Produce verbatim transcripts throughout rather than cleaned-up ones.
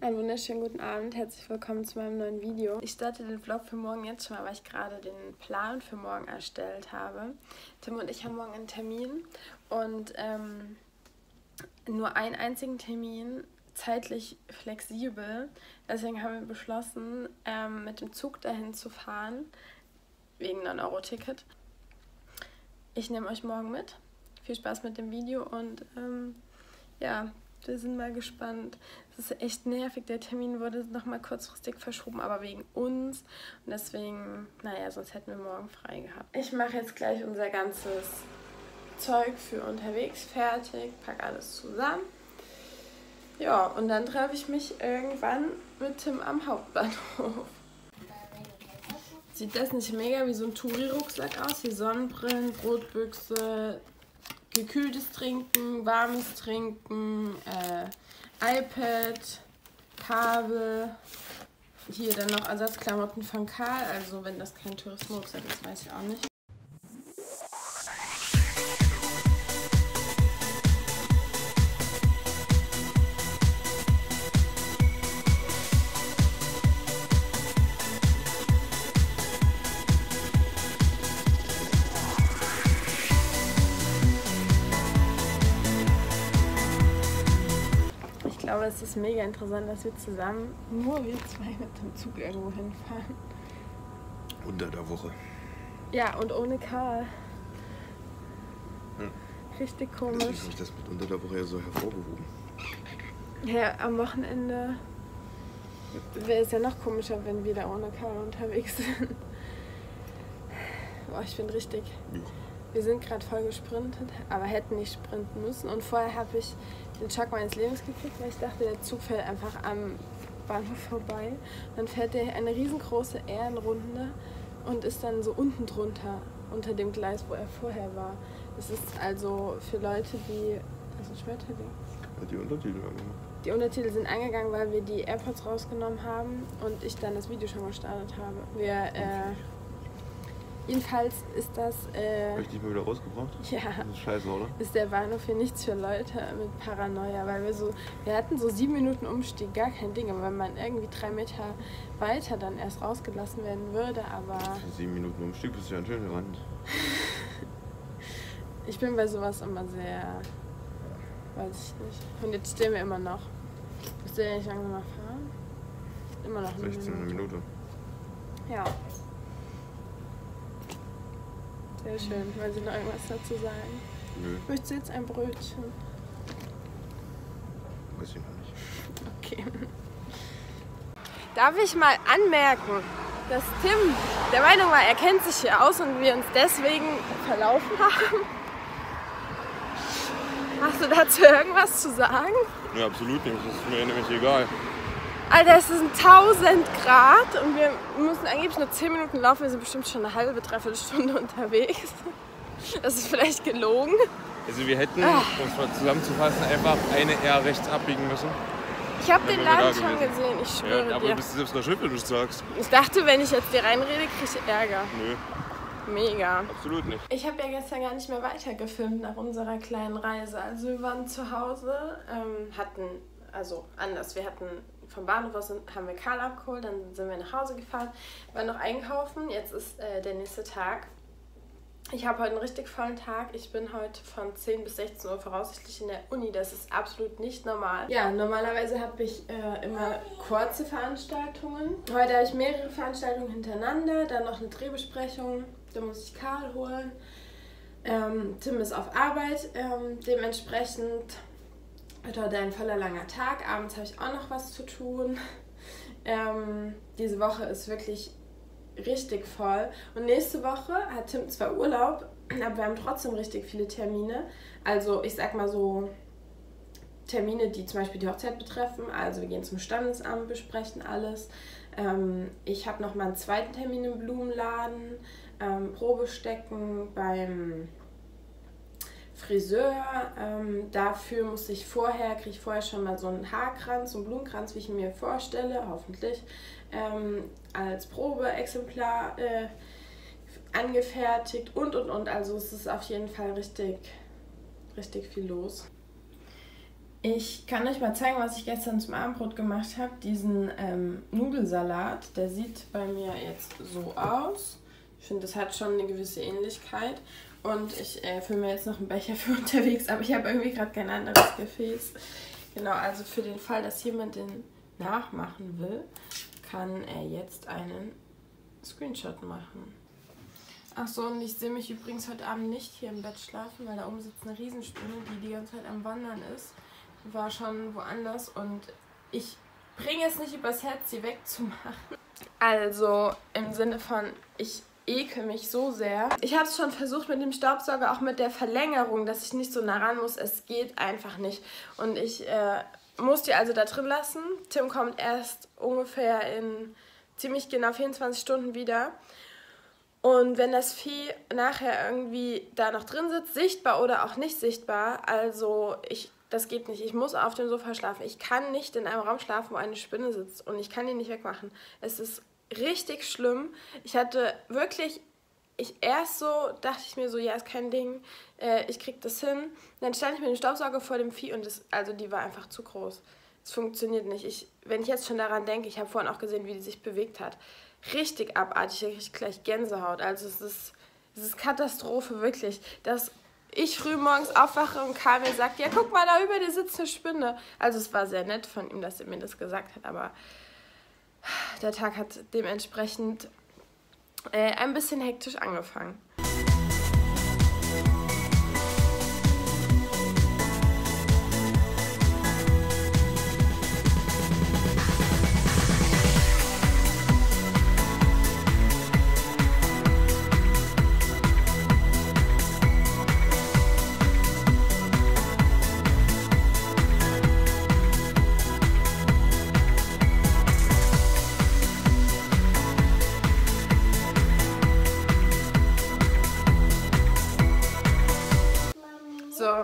Einen wunderschönen guten Abend, herzlich willkommen zu meinem neuen Video. Ich starte den Vlog für morgen jetzt schon mal, weil ich gerade den Plan für morgen erstellt habe. Tim und ich haben morgen einen Termin und ähm, nur einen einzigen Termin, zeitlich flexibel. Deswegen haben wir beschlossen, ähm, mit dem Zug dahin zu fahren, wegen neun Euro Ticket. Ich nehme euch morgen mit. Viel Spaß mit dem Video und ähm, ja, wir sind mal gespannt. Es ist echt nervig, der Termin wurde nochmal kurzfristig verschoben, aber wegen uns. Und deswegen, naja, sonst hätten wir morgen frei gehabt. Ich mache jetzt gleich unser ganzes Zeug für unterwegs fertig, packe alles zusammen. Ja, und dann treffe ich mich irgendwann mit Tim am Hauptbahnhof. Sieht das nicht mega wie so ein Touri-Rucksack aus? Wie Sonnenbrillen, Brotbüchse, gekühltes Trinken, warmes Trinken, äh, iPad, Kabel. Hier dann noch Ersatzklamotten von Karl, also wenn das kein Tourismusrucksack ist, weiß ich auch nicht. Ich glaube, es ist mega interessant, dass wir zusammen, nur wir zwei, mit dem Zug irgendwo hinfahren. Unter der Woche. Ja, und ohne Karl. Hm. Richtig komisch. Deswegen habe ich das mit unter der Woche ja so hervorgehoben. Ja, am Wochenende wäre es ja noch komischer, wenn wir da ohne Karl unterwegs sind. Boah, ich bin richtig... Ja. Wir sind gerade voll gesprintet, aber hätten nicht sprinten müssen. Und vorher habe ich den Schock meines Lebens gekriegt, weil ich dachte, der Zug fährt einfach am Bahnhof vorbei. Dann fährt der eine riesengroße Ehrenrunde und ist dann so unten drunter, unter dem Gleis, wo er vorher war. Das ist also für Leute, die... Also Schmetterling. Die Untertitel angegangen. Die Untertitel sind angegangen, weil wir die AirPods rausgenommen haben und ich dann das Video schon gestartet habe. Wir, äh, Jedenfalls ist das... Äh, Habe ich dich mal wieder rausgebracht? Ja. Das ist scheiße, oder? Ist der Bahnhof hier nichts für Leute mit Paranoia, weil wir so... Wir hatten so sieben Minuten Umstieg, gar kein Ding, aber wenn man irgendwie drei Meter weiter dann erst rausgelassen werden würde, aber... Sieben Minuten Umstieg bist du ja schön gerannt. Ich bin bei sowas immer sehr... Weiß ich nicht. Und jetzt stehen wir immer noch. Müsst ihr ja nicht langsamer fahren? Immer noch eine sechzehn Minute. Minute. Ja. Sehr schön. Wollen Sie noch irgendwas dazu sagen? Nö. Möchtest du jetzt ein Brötchen? Weiß ich noch nicht. Okay. Darf ich mal anmerken, dass Tim der Meinung war, er kennt sich hier aus und wir uns deswegen verlaufen haben? Hast du dazu irgendwas zu sagen? Ja, absolut nicht. Das ist mir nämlich egal. Alter, es sind tausend Grad und wir müssen angeblich nur zehn Minuten laufen. Wir sind bestimmt schon eine halbe, dreiviertel Stunde unterwegs. Das ist vielleicht gelogen. Also wir hätten, ah. um es mal zusammenzufassen, einfach eine eher rechts abbiegen müssen. Ich habe den Laden schon gesehen, ich schwöre dir. Ja, aber du bist selbst noch schön, wenn du es sagst. Ich dachte, wenn ich jetzt dir reinrede, kriege ich Ärger. Nö. Mega. Absolut nicht. Ich habe ja gestern gar nicht mehr weitergefilmt nach unserer kleinen Reise. Also wir waren zu Hause, ähm, hatten... Also anders, wir hatten vom Bahnhof aus haben wir Karl abgeholt, dann sind wir nach Hause gefahren, waren noch einkaufen, jetzt ist äh, der nächste Tag. Ich habe heute einen richtig vollen Tag, ich bin heute von zehn bis sechzehn Uhr voraussichtlich in der Uni, das ist absolut nicht normal. Ja, normalerweise habe ich äh, immer kurze Veranstaltungen. Heute habe ich mehrere Veranstaltungen hintereinander, dann noch eine Drehbesprechung, da muss ich Karl holen. Ähm, Tim ist auf Arbeit, ähm, dementsprechend... Heute war ein voller langer Tag, abends habe ich auch noch was zu tun. Ähm, diese Woche ist wirklich richtig voll. Und nächste Woche hat Tim zwar Urlaub, aber wir haben trotzdem richtig viele Termine. Also ich sag mal so Termine, die zum Beispiel die Hochzeit betreffen. Also wir gehen zum Standesamt, besprechen alles. Ähm, ich habe noch mal einen zweiten Termin im Blumenladen, ähm, Probestecken beim... Friseur, ähm, dafür muss ich vorher, kriege ich vorher schon mal so einen Haarkranz, so einen Blumenkranz, wie ich ihn mir vorstelle, hoffentlich, ähm, als Probeexemplar äh, angefertigt und und und, also es ist auf jeden Fall richtig, richtig viel los. Ich kann euch mal zeigen, was ich gestern zum Abendbrot gemacht habe. Diesen ähm, Nudelsalat, der sieht bei mir jetzt so aus. Ich finde, das hat schon eine gewisse Ähnlichkeit. Und ich äh, fülle mir jetzt noch einen Becher für unterwegs, aber ich habe irgendwie gerade kein anderes Gefäß. Genau, also für den Fall, dass jemand den nachmachen will, kann er jetzt einen Screenshot machen. Achso, und ich sehe mich übrigens heute Abend nicht hier im Bett schlafen, weil da oben sitzt eine Riesenspinne, die die ganze Zeit am Wandern ist. War schon woanders und ich bringe es nicht übers Herz, sie wegzumachen. Also im Sinne von, ich ekel mich so sehr. Ich habe es schon versucht mit dem Staubsauger, auch mit der Verlängerung, dass ich nicht so nah ran muss. Es geht einfach nicht. Und ich äh, muss die also da drin lassen. Tim kommt erst ungefähr in ziemlich genau vierundzwanzig Stunden wieder. Und wenn das Vieh nachher irgendwie da noch drin sitzt, sichtbar oder auch nicht sichtbar, also ich... Das geht nicht. Ich muss auf dem Sofa schlafen. Ich kann nicht in einem Raum schlafen, wo eine Spinne sitzt. Und ich kann die nicht wegmachen. Es ist richtig schlimm. Ich hatte wirklich... Ich erst so dachte ich mir so, ja, ist kein Ding. Äh, ich krieg das hin. Und dann stand ich mit dem Staubsauger vor dem Vieh und das, also die war einfach zu groß. Es funktioniert nicht. Ich, wenn ich jetzt schon daran denke, ich habe vorhin auch gesehen, wie die sich bewegt hat. Richtig abartig. Ich krieg gleich Gänsehaut. Also es ist, es ist Katastrophe, wirklich. Das... Ich früh morgens aufwache und Kamil sagt, ja guck mal, da über dir sitzt eine Spinne. Also es war sehr nett von ihm, dass er mir das gesagt hat, aber der Tag hat dementsprechend äh, ein bisschen hektisch angefangen.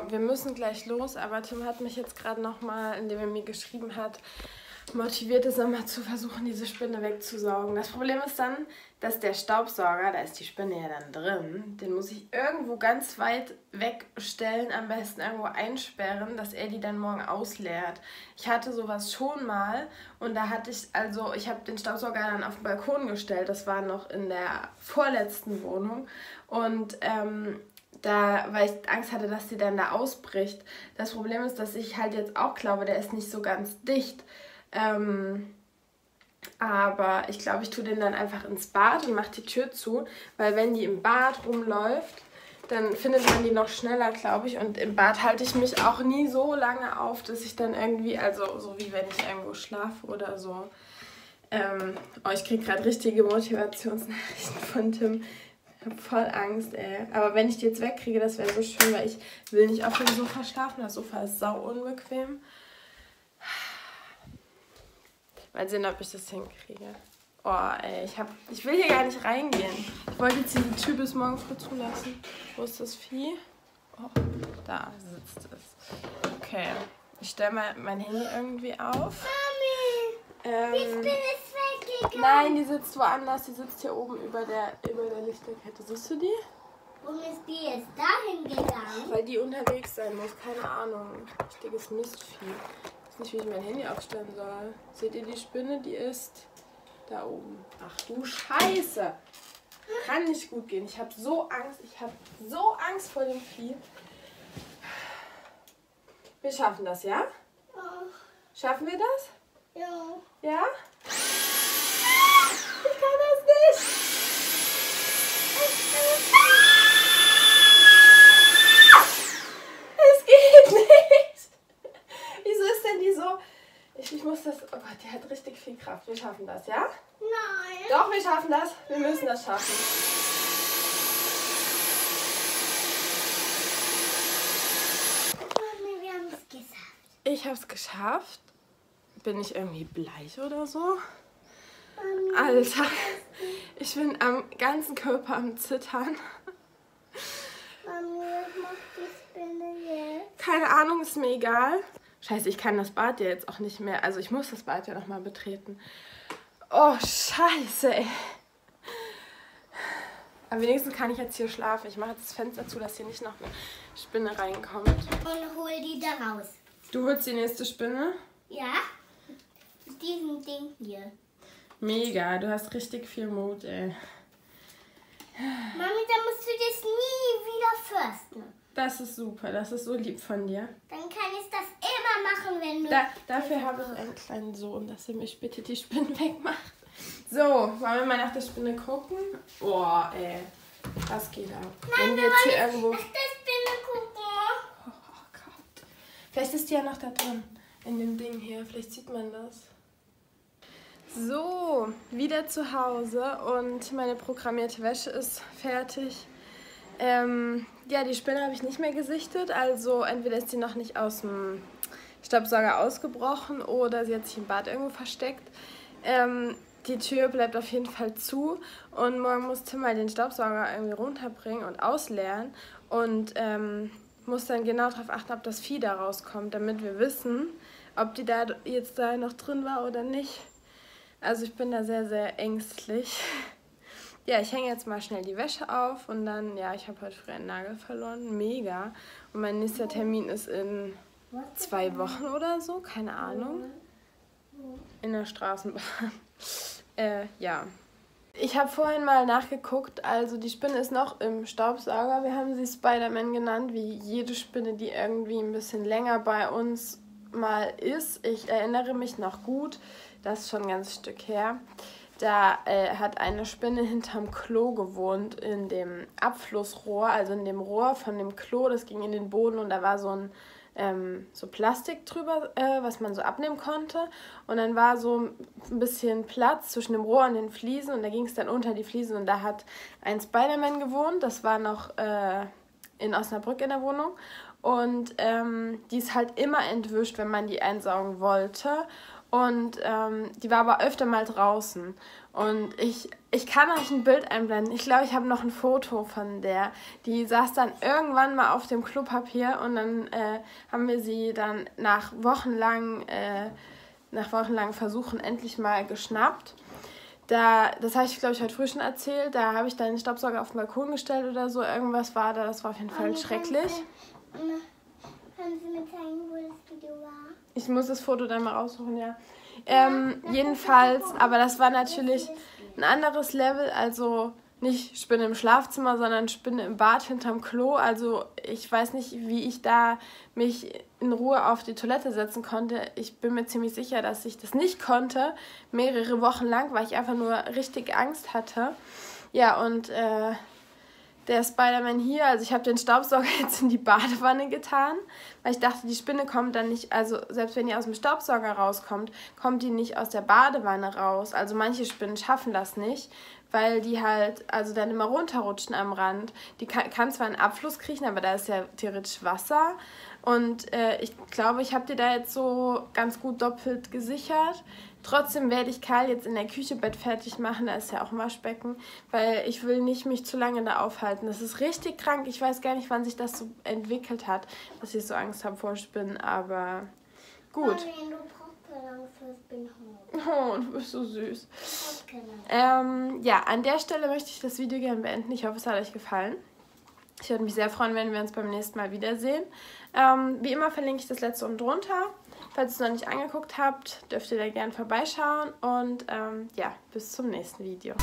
Wir müssen gleich los, aber Tim hat mich jetzt gerade nochmal, indem er mir geschrieben hat, motiviert es nochmal zu versuchen, diese Spinne wegzusaugen. Das Problem ist dann, dass der Staubsauger, da ist die Spinne ja dann drin, den muss ich irgendwo ganz weit wegstellen, am besten irgendwo einsperren, dass er die dann morgen ausleert. Ich hatte sowas schon mal und da hatte ich, also ich habe den Staubsauger dann auf den Balkon gestellt, das war noch in der vorletzten Wohnung und ähm, Da, weil ich Angst hatte, dass die dann da ausbricht. Das Problem ist, dass ich halt jetzt auch glaube, der ist nicht so ganz dicht. Ähm, aber ich glaube, ich tue den dann einfach ins Bad und mache die Tür zu, weil wenn die im Bad rumläuft, dann findet man die noch schneller, glaube ich. Und im Bad halte ich mich auch nie so lange auf, dass ich dann irgendwie, also so wie wenn ich irgendwo schlafe oder so. Ähm, oh, ich kriege gerade richtige Motivationsnachrichten von Tim. Ich habe voll Angst, ey. Aber wenn ich die jetzt wegkriege, das wäre so schön, weil ich will nicht auf dem Sofa schlafen. Das Sofa ist sau unbequem. Mal sehen, ob ich das hinkriege. Oh, ey, ich, hab, ich will hier gar nicht reingehen. Ich wollte jetzt diesen Typ bis morgen früh zulassen. Wo ist das Vieh? Oh, da sitzt es. Okay, ich stelle mal mein Handy irgendwie auf. Mami, ähm, die Spinne ist weg. Nein, die sitzt woanders. Die sitzt hier oben über der, über der Lichterkette. Siehst du die? Warum ist die jetzt dahin gegangen? Weil die unterwegs sein muss. Keine Ahnung. Richtiges Mistvieh. Ich weiß nicht, wie ich mein Handy aufstellen soll. Seht ihr die Spinne? Die ist da oben. Ach du Scheiße. Kann nicht gut gehen. Ich habe so Angst. Ich habe so Angst vor dem Vieh. Wir schaffen das, ja? Ja. Schaffen wir das? Ja. Ja? Es geht nicht. Wieso ist denn die so? Ich, ich muss das... Oh Gott, die hat richtig viel Kraft. Wir schaffen das, ja? Nein. Doch, wir schaffen das. Wir müssen das schaffen. Mami, wir haben es geschafft. Ich habe es geschafft. Bin ich irgendwie bleich oder so? Mami. Alter. Ich bin am ganzen Körper am Zittern. Mami, was macht die Spinne jetzt? Keine Ahnung, ist mir egal. Scheiße, ich kann das Bad ja jetzt auch nicht mehr. Also ich muss das Bad ja nochmal betreten. Oh, scheiße, ey. Aber wenigstens kann ich jetzt hier schlafen. Ich mache jetzt das Fenster zu, dass hier nicht noch eine Spinne reinkommt. Und hol die da raus. Du holst die nächste Spinne? Ja, mit diesem Ding hier. Mega, du hast richtig viel Mut, ey. Mami, dann musst du das nie wieder fürsten. Das ist super, das ist so lieb von dir. Dann kann ich das immer machen, wenn du... Da, dafür habe ich einen kleinen Sohn, dass er mich bitte die Spinne wegmacht. So, wollen wir mal nach der Spinne gucken? Boah, ey, das geht ab. Nein, wenn wir jetzt hier irgendwo... nach der Spinne gucken. Oh, oh Gott. Vielleicht ist die ja noch da drin, in dem Ding hier. Vielleicht sieht man das. So, wieder zu Hause und meine programmierte Wäsche ist fertig. Ähm, ja, die Spinne habe ich nicht mehr gesichtet, also entweder ist sie noch nicht aus dem Staubsauger ausgebrochen oder sie hat sich im Bad irgendwo versteckt. Ähm, die Tür bleibt auf jeden Fall zu und morgen muss Tim mal den Staubsauger irgendwie runterbringen und ausleeren und ähm, muss dann genau darauf achten, ob das Vieh da rauskommt, damit wir wissen, ob die da jetzt da noch drin war oder nicht. Also ich bin da sehr, sehr ängstlich. Ja, ich hänge jetzt mal schnell die Wäsche auf und dann, ja, ich habe heute früh einen Nagel verloren. Mega. Und mein nächster Termin ist in zwei Wochen oder so, keine Ahnung. In der Straßenbahn. äh, ja. Ich habe vorhin mal nachgeguckt, also die Spinne ist noch im Staubsauger. Wir haben sie Spider-Man genannt, wie jede Spinne, die irgendwie ein bisschen länger bei uns mal ist. Ich erinnere mich noch gut. Das ist schon ein ganzes Stück her. Da äh, hat eine Spinne hinterm Klo gewohnt, in dem Abflussrohr, also in dem Rohr von dem Klo. Das ging in den Boden und da war so ein ähm, so Plastik drüber, äh, was man so abnehmen konnte. Und dann war so ein bisschen Platz zwischen dem Rohr und den Fliesen und da ging es dann unter die Fliesen und da hat ein Spider-Man gewohnt. Das war noch äh, in Osnabrück in der Wohnung. Und ähm, die ist halt immer entwischt, wenn man die einsaugen wollte. Und ähm, die war aber öfter mal draußen. Und ich, ich kann euch ein Bild einblenden. Ich glaube, ich habe noch ein Foto von der. Die saß dann irgendwann mal auf dem Klopapier und dann äh, haben wir sie dann nach wochenlangen, äh, nach wochenlangen Versuchen endlich mal geschnappt. Da, das habe ich, glaube ich, heute früh schon erzählt. Da habe ich dann den Staubsauger auf den Balkon gestellt oder so. Irgendwas war da. Das war auf jeden Fall schrecklich. Können Sie mir zeigen, wo das Video war? Ich muss das Foto dann mal raussuchen, ja. Ähm, jedenfalls, aber das war natürlich ein anderes Level, also nicht Spinne im Schlafzimmer, sondern Spinne im Bad hinterm Klo. Also ich weiß nicht, wie ich da mich in Ruhe auf die Toilette setzen konnte. Ich bin mir ziemlich sicher, dass ich das nicht konnte, mehrere Wochen lang, weil ich einfach nur richtig Angst hatte. Ja, und... Äh, Der Spider-Man hier, also ich habe den Staubsauger jetzt in die Badewanne getan, weil ich dachte, die Spinne kommt dann nicht, also selbst wenn die aus dem Staubsauger rauskommt, kommt die nicht aus der Badewanne raus. Also manche Spinnen schaffen das nicht, weil die halt, also dann immer runterrutschen am Rand. Die kann, kann zwar in den Abfluss kriechen, aber da ist ja theoretisch Wasser. Und äh, ich glaube, ich habe die da jetzt so ganz gut doppelt gesichert. Trotzdem werde ich Karl jetzt in der Küche Bett fertig machen, da ist ja auch ein Waschbecken, weil ich will nicht mich zu lange da aufhalten. Das ist richtig krank, ich weiß gar nicht, wann sich das so entwickelt hat, dass ich so Angst habe vor Spinnen, aber gut. Nein, du brauchst keine Angst vor Spinnen. Oh, du bist so süß. Ähm, ja, an der Stelle möchte ich das Video gerne beenden. Ich hoffe, es hat euch gefallen. Ich würde mich sehr freuen, wenn wir uns beim nächsten Mal wiedersehen. Ähm, wie immer verlinke ich das letzte unten drunter. Falls ihr es noch nicht angeguckt habt, dürft ihr da gerne vorbeischauen. Und ähm, ja, bis zum nächsten Video.